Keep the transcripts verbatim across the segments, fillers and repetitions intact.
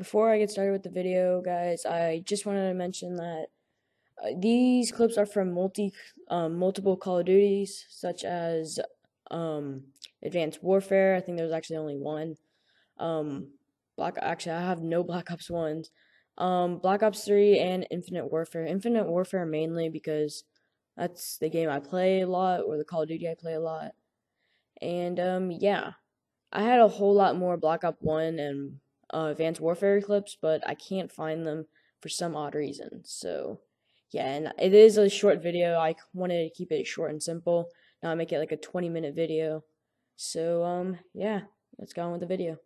Before I get started with the video, guys, I just wanted to mention that uh, these clips are from multi, um, multiple Call of Duties, such as um, Advanced Warfare. I think there was actually only one. Um, Black, actually, I have no Black Ops ones. Um, Black Ops three and Infinite Warfare. Infinite Warfare mainly because that's the game I play a lot, or the Call of Duty I play a lot. And um, yeah, I had a whole lot more Black Ops one and uh, Advanced Warfare clips, but I can't find them for some odd reason. So yeah, and it is a short video. I wanted to keep it short and simple. Now I make it like a twenty minute video. So um, yeah, let's go on with the video.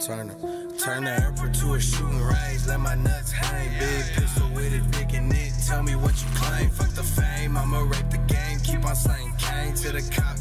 Turn it. Turn the airport to a shooting range. Let my nuts hang. Big pistol with a dick in it. Tell me what you claim. Fuck the fame. I'ma rape the game. Keep on slaying. Cane to the cop.